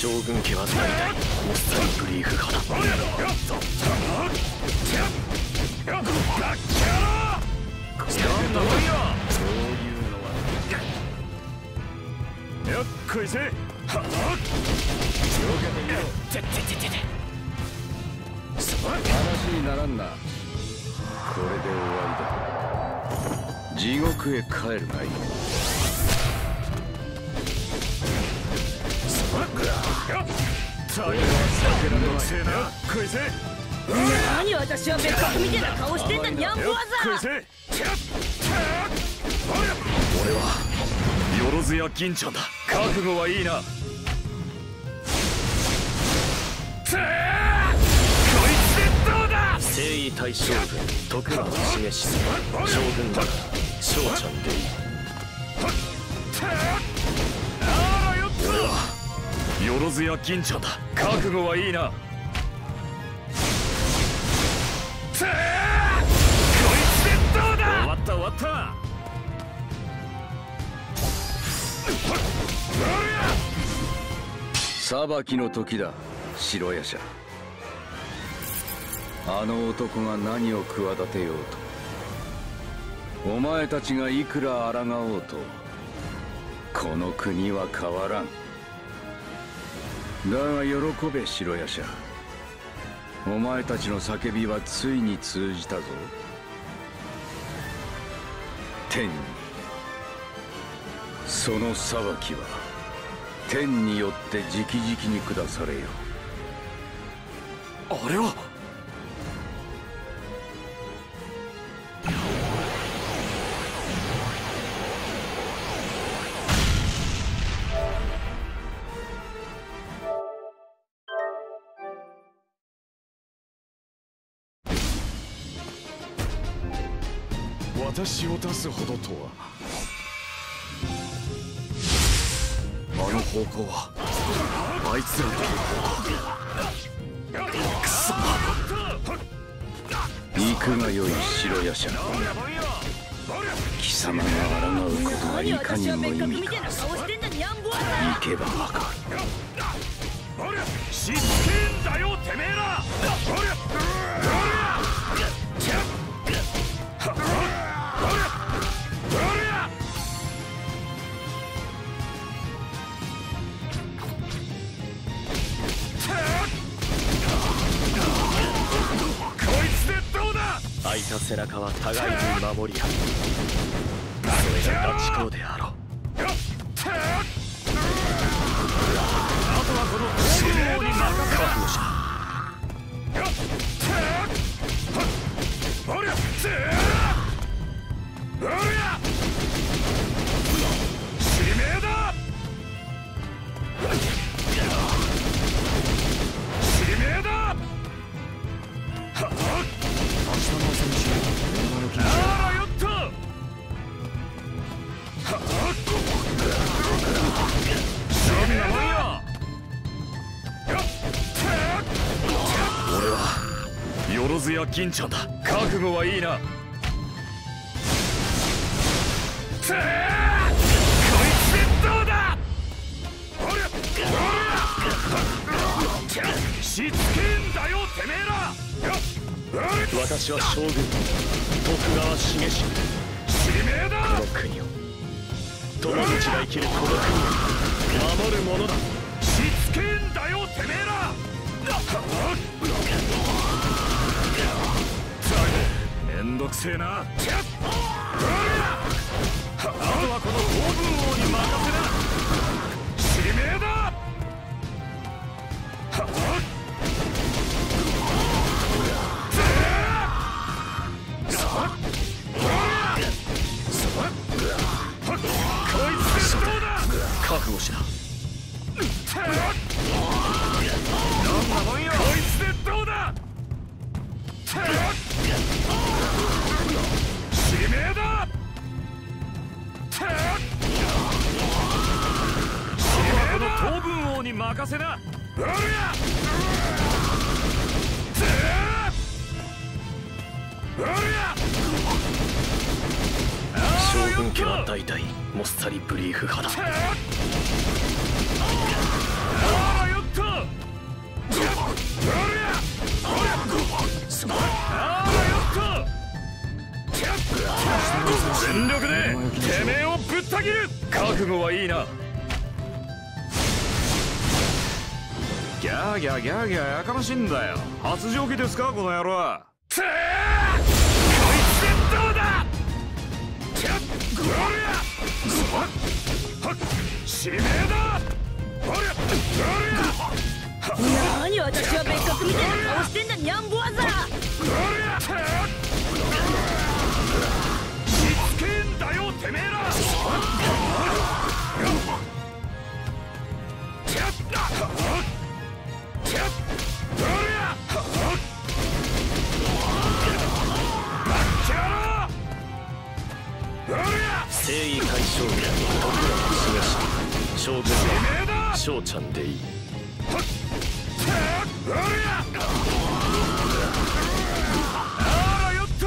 将軍家は代々モスタイブリーフ派だ。これで終わりだ。地獄へ帰るがいい。何私は別格みたいな顔してんだ。ニャンボワザー。俺はよろずや銀ちゃんだ。覚悟はいいな。こいつでどうだ。征夷大将軍徳川重成将軍だから翔ちゃんでいい。よろずや銀ちゃんだ。覚悟はいいな。こいつでどうだ。終わった。裁きの時だ、白夜叉。あの男が何を企てようと、お前たちがいくら抗おうと、この国は変わらん。だが喜べ白夜叉。お前たちの叫びはついに通じたぞ。天に、その裁きは天によって直々に下されよ。あれは私を出すほどとは。あの方向はあいつらの方向だ。くそ、行くがよい白夜叉。貴様が抗うことはいかにも意味か。行けばわかる。知ってんだよてめえら。 空いた背中は互いに守り合う。それがガチコーであろう。あとはこの攻防に任せろ。覚悟した。 銀ちゃんだ。覚悟はいいな。こいつでどうだ。しつけんだよてめえら。私は将軍徳川重信。この国を共に時代切るこの国を守るものだ。しつけんだよてめえら。 めんどくせえな。あとはこの黄金王に任せな。指名だ。覚悟しな。こいつでどうだ。 任せな。将軍家は大体もっさりブリーフ派だ。全力でてめえをぶった切る。覚悟はいいな。 ギャーギャーギャーギャーやかましいんだよ。発情期ですかこの野郎。こいつどうだ。指名だ。何私は別格みたいな顔してんだ。ニャンボワザ。しつけんだよてめえら。 正義解消軍徳川重信、将軍は翔ちゃんでいい。あらよっと。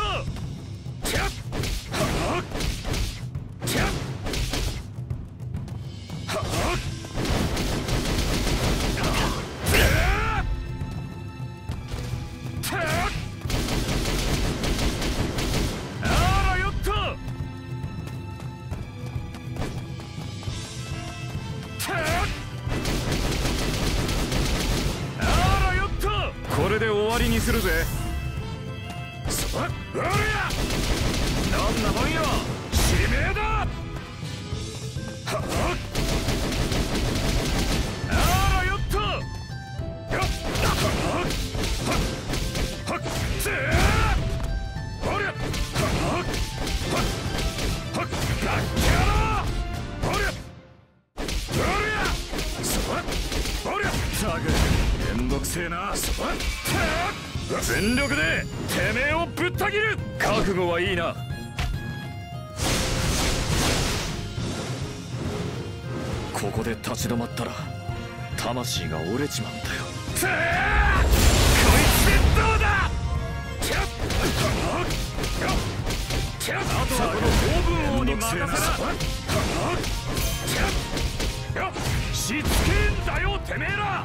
するぜ。どんなもんよ。指名だ。あらよっと。めんどくせえな。 全力でてめえをぶった切る。覚悟はいいな。ここで立ち止まったら魂が折れちまうんだよ。こいつどうだ。あとはこのオーブン王に任せな。しつけんだよてめえら。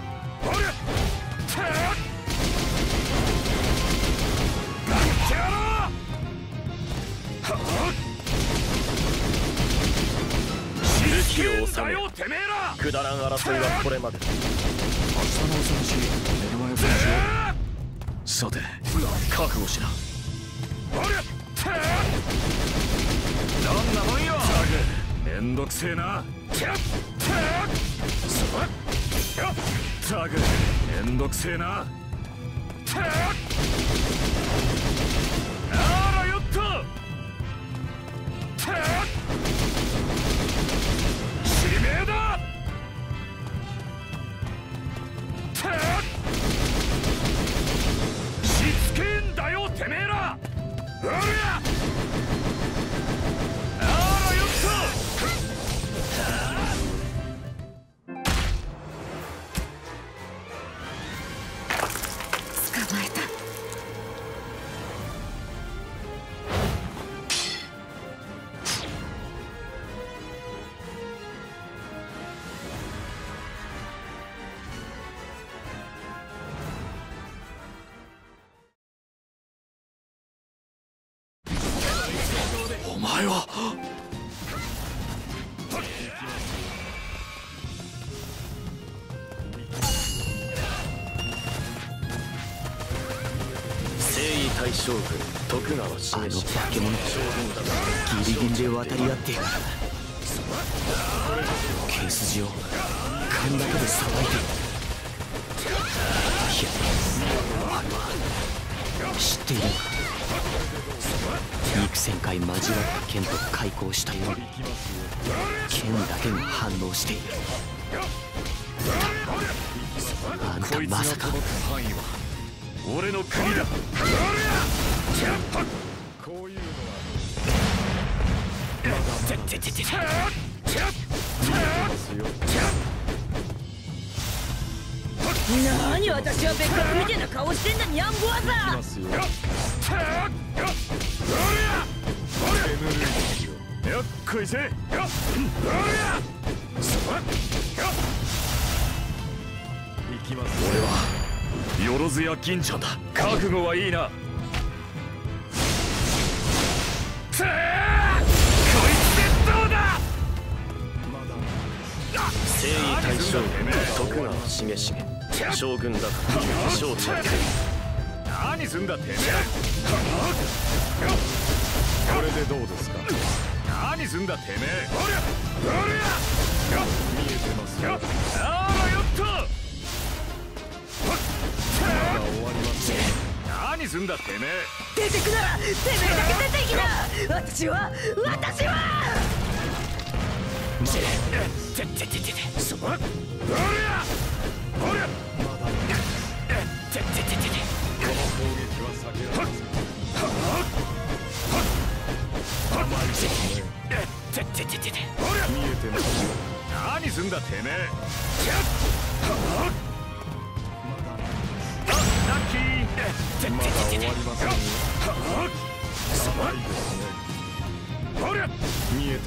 を収めよ。くだらん争いはこれまで。明日のお探し目の前を探しよう。さて覚悟しな。どんなもんよ。ったくめんどくせえな。ったくめんどくせえな。あらよっと将軍徳川氏の化け物ギリギリで渡り合っている。毛筋を勘だけでさばいている。いやあれは知っているのか。幾千回交わった剣と開口したように剣だけに反応している。あんたまさか。俺の国だ。こういうのは何私は別格みたいな顔してんだ。ニャンボワザよっこいせ。俺はよろずや銀ちゃんだ。覚悟はいいな。こいつでどうだ。征夷大将軍徳川重成将軍だから正体何すんだてめえ。これでどうですか。何すんだてめえ。見えてますよ。あらよっと何すんだてめえ。出てくならてめえだけ出ていきな。私は何すんだてめえ。見えて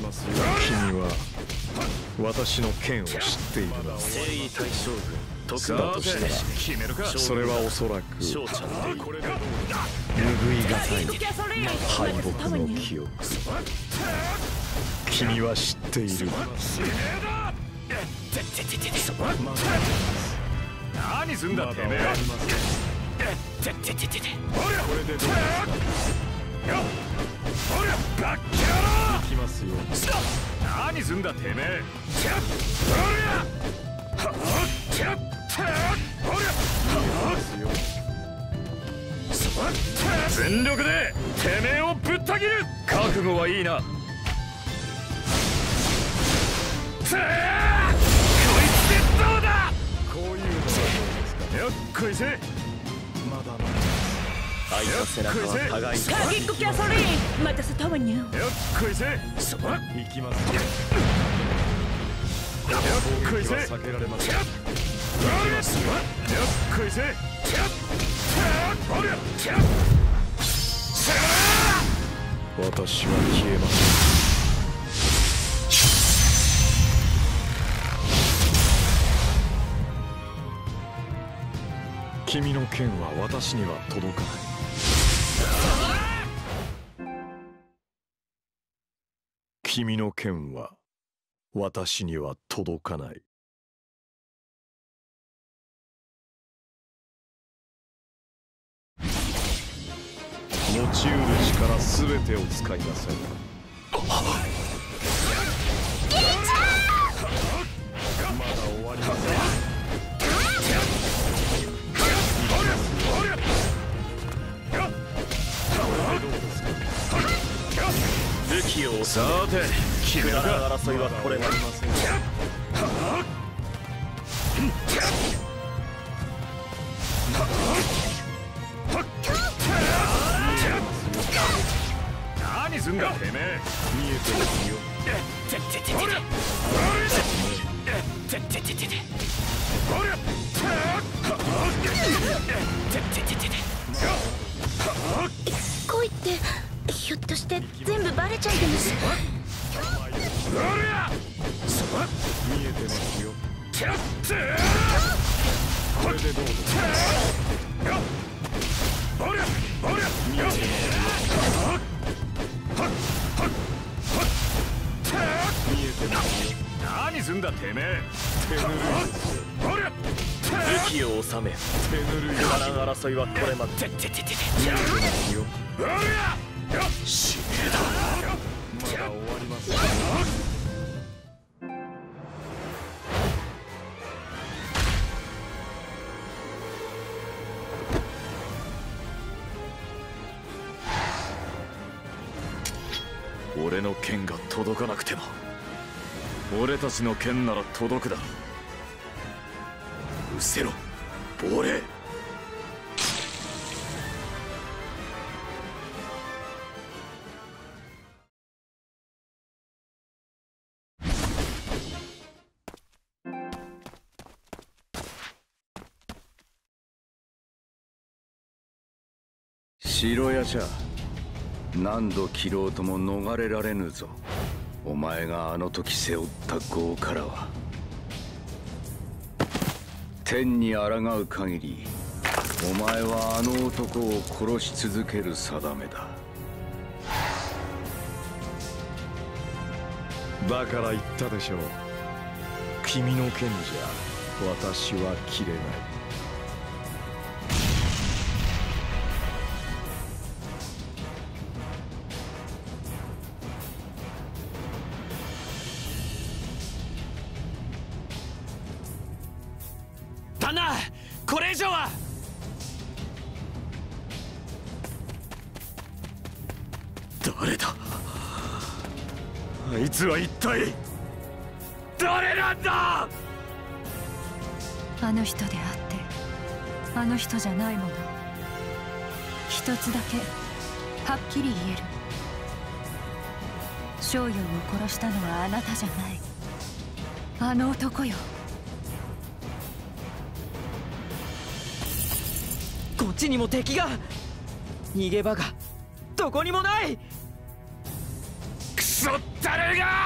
ますよ。君は私の剣を知っているな。征夷大将軍徳川としてそれはおそらく拭いがたい敗北の記憶。君は知っている。何すんだてめえ。何すんだてめえ。全力でてめえをぶった切る。覚悟はいいな。こいつでどうだ。こういうのはどうですか。よっこいせ。まだまだ。私は消えません。 君の剣は私には届かない。 君の剣は私には届かない。 持ちうる力すべてを使いなさい。 まだ終わりません。 さて、決めた争いはこれまで。何すんだ、てめえ。見えてますよ。恋って ひょっとして全部バレちゃいます。見えてますよ。これでどうぞ。見えてますよ。何すんだてめえ。敵を収め。腹の争いはこれまで。見えてますよ。 死ねえだ。まだ終わりません。俺の剣が届かなくても俺たちの剣なら届くだろう。失せろ亡霊。 白夜叉、何度斬ろうとも逃れられぬぞ。お前があの時背負った業からは天に抗う限りお前はあの男を殺し続ける定めだ。だから言ったでしょう。君の剣じゃ私は斬れない。 一体誰なんだ。あの人であってあの人じゃないもの、一つだけはっきり言える。翔陽を殺したのはあなたじゃない、あの男よ。こっちにも敵が。逃げ場がどこにもない。 誰が